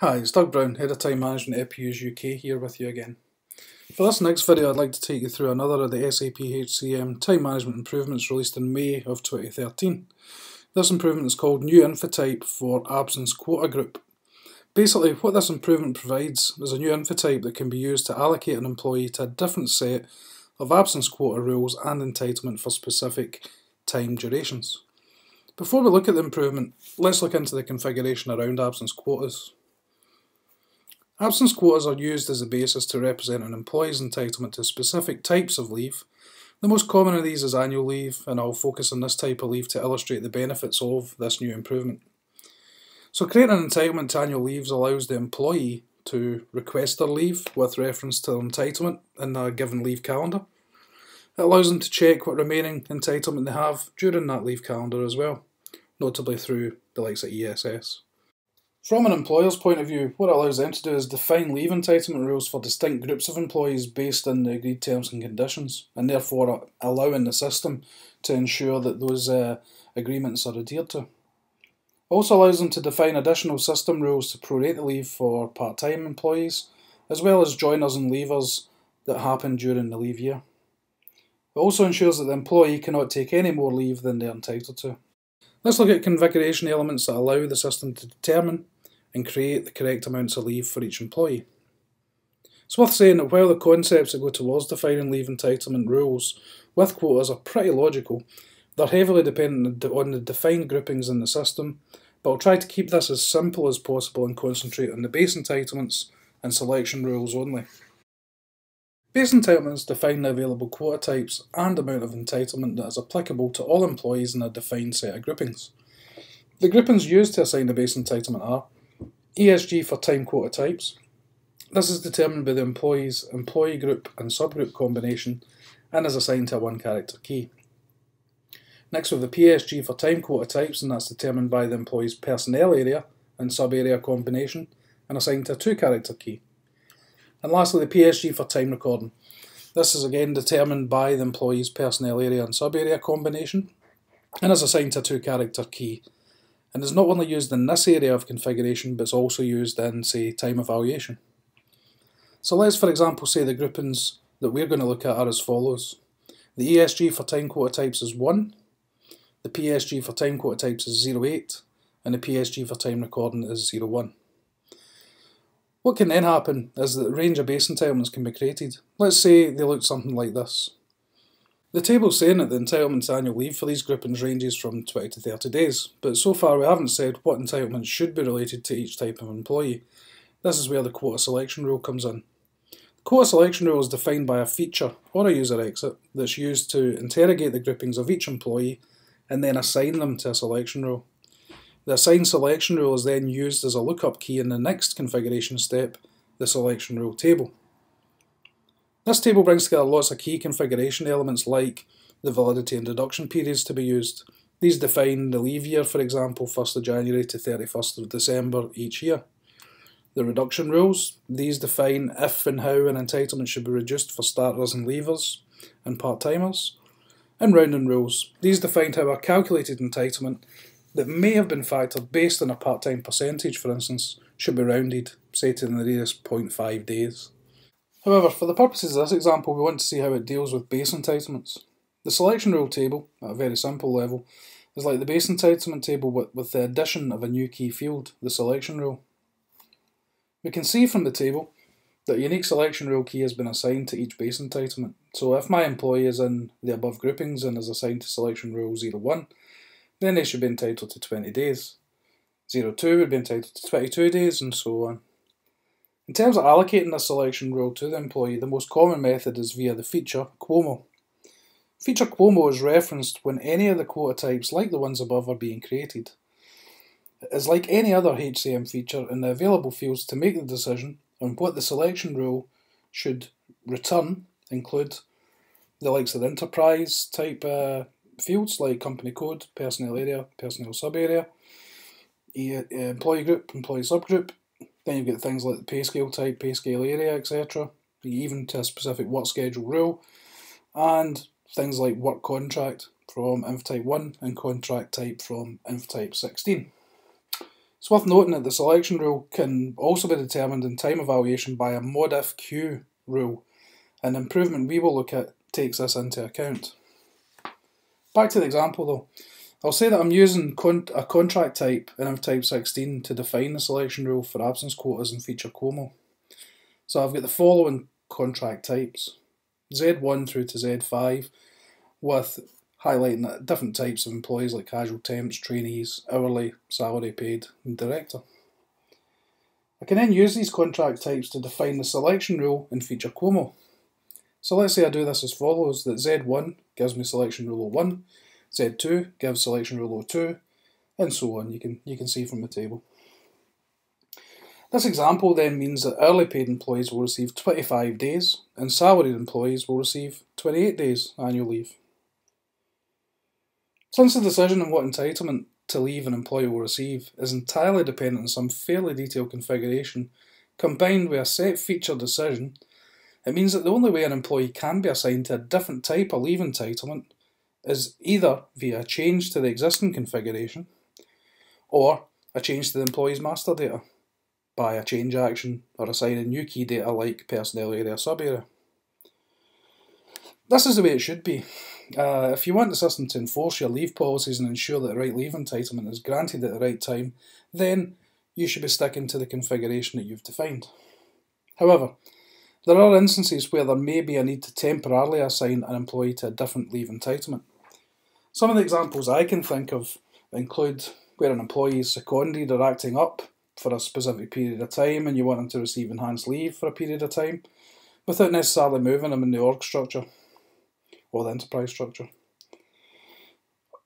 Hi, it's Doug Brown, Head of Time Management at EPI-USE UK, here with you again. For this next video I'd like to take you through another of the SAP HCM time management improvements released in May of 2013. This improvement is called New Infotype for Absence Quota Group. Basically what this improvement provides is a new infotype that can be used to allocate an employee to a different set of absence quota rules and entitlement for specific time durations. Before we look at the improvement, let's look into the configuration around absence quotas. Absence quotas are used as a basis to represent an employee's entitlement to specific types of leave. The most common of these is annual leave, and I'll focus on this type of leave to illustrate the benefits of this new improvement. So creating an entitlement to annual leaves allows the employee to request their leave with reference to their entitlement in a given leave calendar. It allows them to check what remaining entitlement they have during that leave calendar as well, notably through the likes of ESS. From an employer's point of view, what it allows them to do is define leave entitlement rules for distinct groups of employees based on the agreed terms and conditions, and therefore allowing the system to ensure that those agreements are adhered to. It also allows them to define additional system rules to prorate the leave for part-time employees, as well as joiners and leavers that happen during the leave year. It also ensures that the employee cannot take any more leave than they are entitled to. Let's look at configuration elements that allow the system to determine and create the correct amounts of leave for each employee. It's worth saying that while the concepts that go towards defining leave entitlement rules with quotas are pretty logical, they're heavily dependent on the defined groupings in the system, but I'll try to keep this as simple as possible and concentrate on the base entitlements and selection rules only. Base entitlements define the available quota types and amount of entitlement that is applicable to all employees in a defined set of groupings. The groupings used to assign the base entitlement are ESG for time quota types. This is determined by the employee's employee group and subgroup combination and is assigned to a one-character key. Next we have the PSG for time quota types, and that's determined by the employee's personnel area and sub-area combination and assigned to a two-character key. And lastly, the PSG for time recording. This is again determined by the employee's personnel area and sub-area combination and is assigned to a two-character key. And is not only used in this area of configuration, but it's also used in, say, time evaluation. So let's, for example, say the groupings that we're going to look at are as follows. The ESG for time quota types is 1, the PSG for time quota types is 0.8, and the PSG for time recording is 0.1. What can then happen is that a range of base entitlements can be created. Let's say they look something like this. The table's saying that the entitlement to annual leave for these groupings ranges from 20 to 30 days, but so far we haven't said what entitlements should be related to each type of employee. This is where the quota selection rule comes in. The quota selection rule is defined by a feature or a user exit that's used to interrogate the groupings of each employee and then assign them to a selection rule. The assigned selection rule is then used as a lookup key in the next configuration step, the selection rule table. This table brings together lots of key configuration elements like the validity and deduction periods to be used. These define the leave year, for example, 1st of January to 31st of December each year. The reduction rules, these define if and how an entitlement should be reduced for starters and leavers and part-timers. And rounding rules, these define how a calculated entitlement that may have been factored based on a part-time percentage, for instance, should be rounded, say, to the nearest 0.5 days. However, for the purposes of this example, we want to see how it deals with base entitlements. The selection rule table, at a very simple level, is like the base entitlement table with the addition of a new key field, the selection rule. We can see from the table that a unique selection rule key has been assigned to each base entitlement. So if my employee is in the above groupings and is assigned to selection rule 01, then they should be entitled to 20 days. 02 would be entitled to 22 days, and so on. In terms of allocating the selection rule to the employee, the most common method is via the feature QuoMo. Feature QuoMo is referenced when any of the quota types, like the ones above, are being created. It is like any other HCM feature in the available fields to make the decision on what the selection rule should return, include the likes of the enterprise type fields like company code, personnel area, personnel sub-area, employee group, employee subgroup. Then you've got things like the pay scale type, pay scale area, etc. Even to a specific work schedule rule. And things like work contract from Infotype 1 and contract type from Infotype 16. It's worth noting that the selection rule can also be determined in time evaluation by a mod-if Q rule, and the improvement we will look at takes this into account. Back to the example though, I'll say that I'm using a contract type in type 16 to define the selection rule for absence quotas in feature QuoMo. So I've got the following contract types, Z1 through to Z5, with highlighting that different types of employees like casual temps, trainees, hourly, salary paid and director. I can then use these contract types to define the selection rule in feature QuoMo. So let's say I do this as follows, that Z1 gives me selection rule 01, Z2 gives selection rule 02, and so on, you can see from the table. This example then means that hourly paid employees will receive 25 days and salaried employees will receive 28 days annual leave. Since the decision on what entitlement to leave an employee will receive is entirely dependent on some fairly detailed configuration combined with a set feature decision, it means that the only way an employee can be assigned to a different type of leave entitlement is either via a change to the existing configuration or a change to the employee's master data by a change action or assigning new key data like personnel area sub-area. This is the way it should be. If you want the system to enforce your leave policies and ensure that the right leave entitlement is granted at the right time, then you should be sticking to the configuration that you've defined. However, there are instances where there may be a need to temporarily assign an employee to a different leave entitlement. Some of the examples I can think of include where an employee is seconded or acting up for a specific period of time and you want them to receive enhanced leave for a period of time without necessarily moving them in the org structure or the enterprise structure.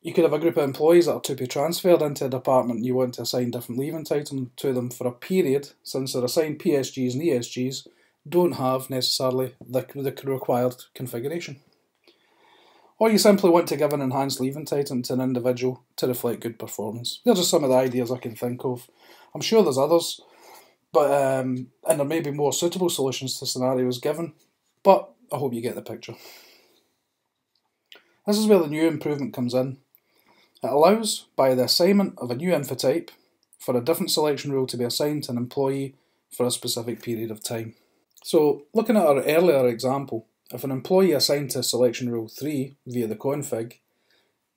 You could have a group of employees that are to be transferred into a department and you want to assign different leave entitlement to them for a period, since their assigned PSGs and ESGs don't have necessarily the required configuration. Or you simply want to give an enhanced leave entitlement to an individual to reflect good performance. They're just some of the ideas I can think of. I'm sure there's others, but and there may be more suitable solutions to scenarios given, but I hope you get the picture. This is where the new improvement comes in. It allows, by the assignment of a new infotype, for a different selection rule to be assigned to an employee for a specific period of time. So, looking at our earlier example, if an employee assigned to selection rule 3 via the config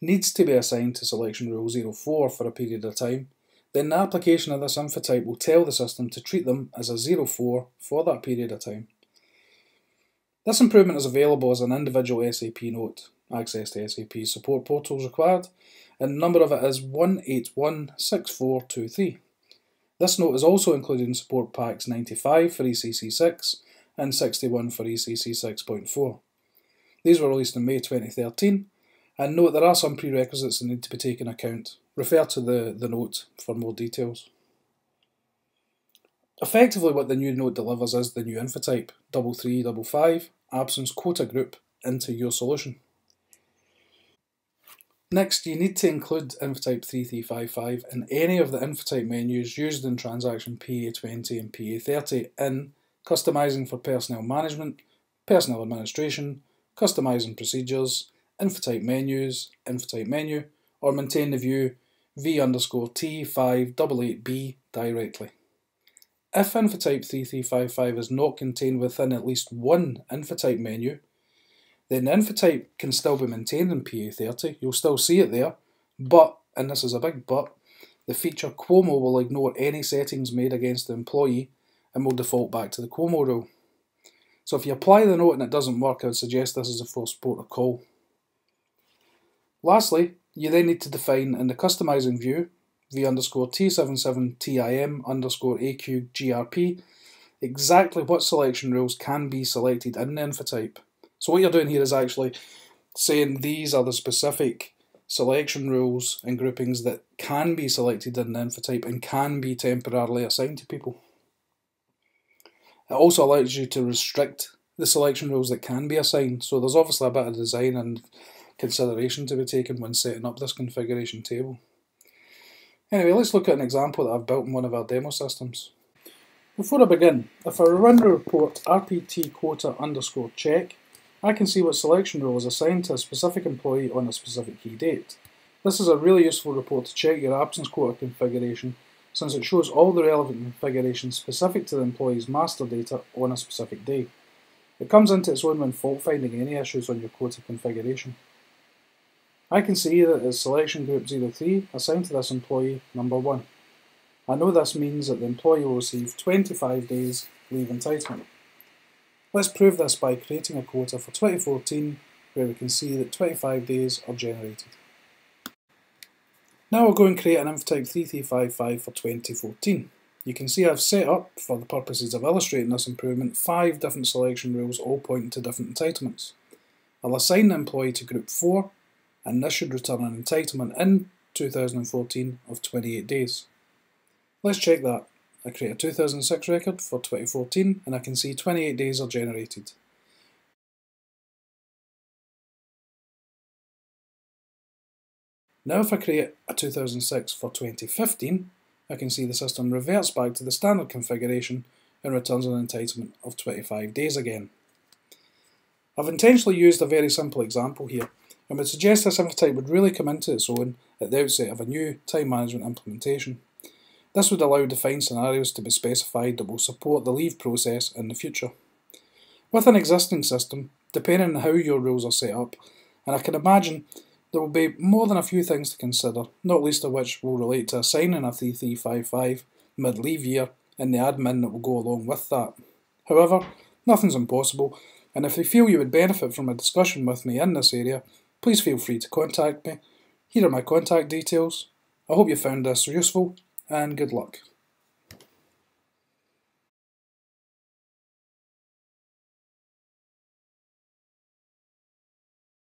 needs to be assigned to selection rule 04 for a period of time, then the application of this infotype will tell the system to treat them as a 04 for that period of time. This improvement is available as an individual SAP note. Access to SAP support portals required, and the number of it is 1816423. This note is also included in support packs 95 for ECC6 and 61 for ECC6.4. These were released in May 2013, and note there are some prerequisites that need to be taken account. Refer to the note for more details. Effectively what the new note delivers is the new infotype, 3355, Absence Quota Group, into your solution. Next, you need to include Infotype 3355 in any of the Infotype menus used in transaction PA20 and PA30 in Customizing for Personnel Management, Personnel Administration, Customizing Procedures, Infotype Menus, Infotype Menu, or maintain the view V_T588B directly. If Infotype 3355 is not contained within at least one Infotype menu, then the infotype can still be maintained in PA30, you'll still see it there, but, and this is a big but, the feature QuoMo will ignore any settings made against the employee and will default back to the QuoMo rule. So if you apply the note and it doesn't work, I would suggest this is a forced protocol. Lastly, you then need to define in the customizing view, V_T77TIM_AQGRP, exactly what selection rules can be selected in the infotype. So what you're doing here is actually saying these are the specific selection rules and groupings that can be selected in the infotype and can be temporarily assigned to people. It also allows you to restrict the selection rules that can be assigned. So there's obviously a bit of design and consideration to be taken when setting up this configuration table. Anyway, let's look at an example that I've built in one of our demo systems. Before I begin, if I run the report RPT Quota_check, I can see what selection rule is assigned to a specific employee on a specific key date. This is a really useful report to check your absence quota configuration since it shows all the relevant configurations specific to the employee's master data on a specific day. It comes into its own when fault-finding any issues on your quota configuration. I can see that it's selection group 03 assigned to this employee number 1. I know this means that the employee will receive 25 days leave entitlement. Let's prove this by creating a quota for 2014 where we can see that 25 days are generated. Now we'll go and create an Infotype 3355 for 2014. You can see I've set up, for the purposes of illustrating this improvement, 5 different selection rules all pointing to different entitlements. I'll assign the employee to group 4, and this should return an entitlement in 2014 of 28 days. Let's check that. I create a 2006 record for 2014 and I can see 28 days are generated. Now if I create a 2006 for 2015, I can see the system reverts back to the standard configuration and returns an entitlement of 25 days again. I've intentionally used a very simple example here and would suggest this Infotype would really come into its own at the outset of a new time management implementation. This would allow defined scenarios to be specified that will support the leave process in the future. With an existing system, depending on how your rules are set up, and I can imagine there will be more than a few things to consider, not least of which will relate to assigning a 3355 mid-leave year and the admin that will go along with that. However, nothing's impossible, and if you feel you would benefit from a discussion with me in this area, please feel free to contact me. Here are my contact details. I hope you found this useful, and good luck.